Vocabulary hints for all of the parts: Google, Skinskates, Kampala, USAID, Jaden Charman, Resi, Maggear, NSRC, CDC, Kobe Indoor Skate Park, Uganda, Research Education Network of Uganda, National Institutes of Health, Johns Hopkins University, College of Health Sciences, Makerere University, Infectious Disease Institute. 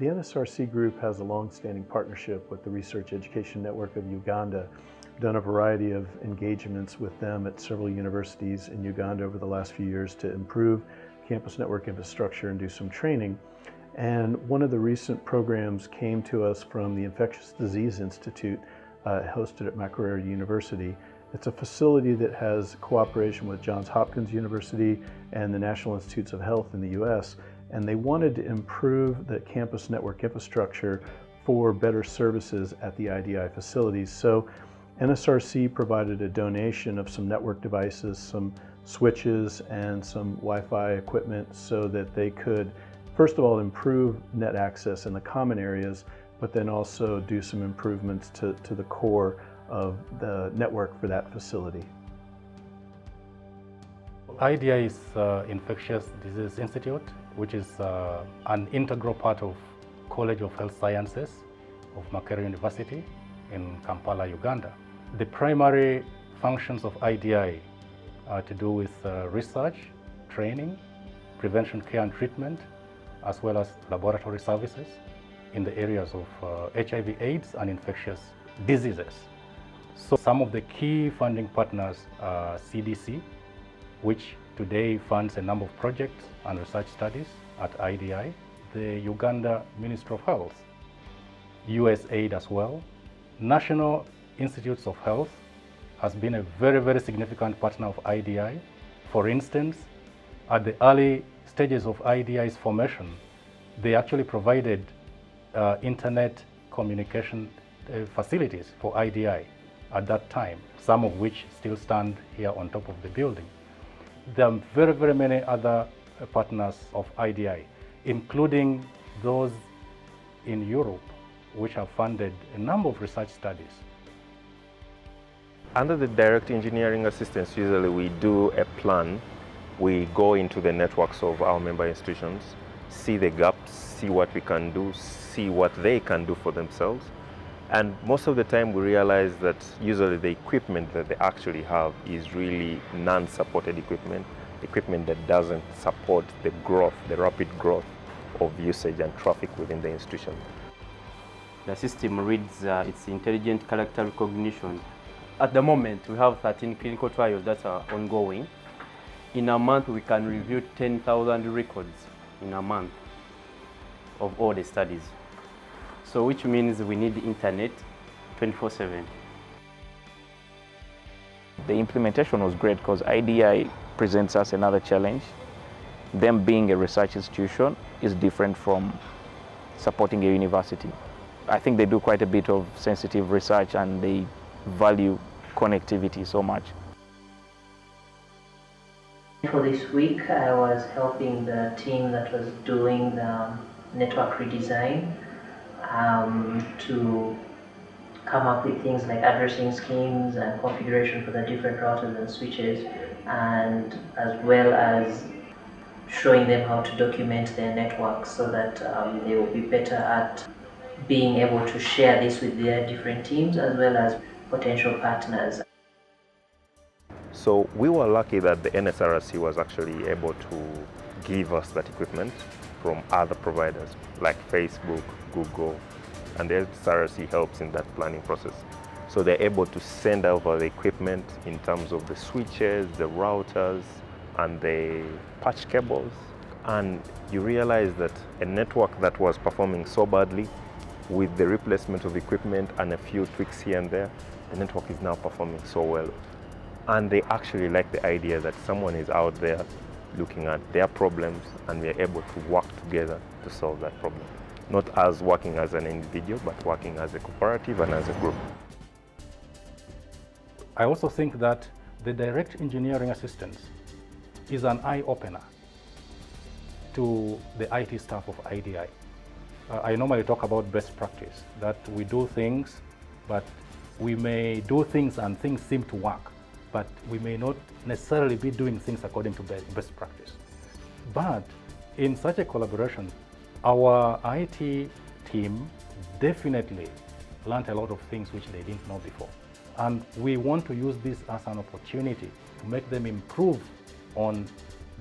The NSRC group has a long-standing partnership with the Research Education Network of Uganda. We've done a variety of engagements with them at several universities in Uganda over the last few years to improve campus network infrastructure and do some training. And one of the recent programs came to us from the Infectious Disease Institute, hosted at Makerere University. It's a facility that has cooperation with Johns Hopkins University and the National Institutes of Health in the U.S. And they wanted to improve the campus network infrastructure for better services at the IDI facilities. So NSRC provided a donation of some network devices, some switches, and some Wi-Fi equipment so that they could, first of all, improve net access in the common areas, but then also do some improvements to the core of the network for that facility. IDI is Infectious Disease Institute, which is an integral part of College of Health Sciences of Makerere University in Kampala, Uganda. The primary functions of IDI are to do with research, training, prevention, care and treatment, as well as laboratory services in the areas of HIV/AIDS and infectious diseases. So some of the key funding partners are CDC, which today funds a number of projects and research studies at IDI, the Uganda Ministry of Health, USAID as well. National Institutes of Health has been a very, very significant partner of IDI. For instance, at the early stages of IDI's formation, they actually provided internet communication facilities for IDI at that time, some of which still stand here on top of the building. There are very, very many other partners of IDI, including those in Europe, which have funded a number of research studies. Under the direct engineering assistance, usually we do a plan. We go into the networks of our member institutions, see the gaps, see what we can do, see what they can do for themselves. And most of the time we realize that usually the equipment that they actually have is really non-supported equipment, equipment that doesn't support the growth, the rapid growth of usage and traffic within the institution. The system reads its intelligent character recognition. At the moment, we have 13 clinical trials that are ongoing. In a month, we can review 10,000 records in a month of all the studies. So which means we need internet 24/7. The implementation was great because IDI presents us another challenge. Them being a research institution is different from supporting a university. I think they do quite a bit of sensitive research and they value connectivity so much. For this week, I was helping the team that was doing the network redesign. To come up with things like addressing schemes and configuration for the different routers and switches, and as well as showing them how to document their networks so that they will be better at being able to share this with their different teams as well as potential partners. So we were lucky that the NSRC was actually able to give us that equipment from other providers like Facebook, Google, and the NSRC helps in that planning process. So they're able to send over the equipment in terms of the switches, the routers, and the patch cables. And you realize that a network that was performing so badly, with the replacement of equipment and a few tweaks here and there, the network is now performing so well. And they actually like the idea that someone is out there looking at their problems, and we are able to work together to solve that problem. Not as working as an individual, but working as a cooperative and as a group. I also think that the direct engineering assistance is an eye-opener to the IT staff of IDI. I normally talk about best practice, that we do things, but we may do things and things seem to work, but we may not necessarily be doing things according to best practice. But in such a collaboration, our IT team definitely learned a lot of things which they didn't know before. And we want to use this as an opportunity to make them improve on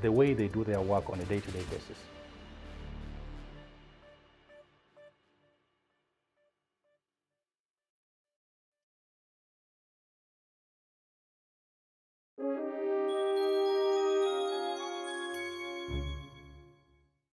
the way they do their work on a day-to-day basis.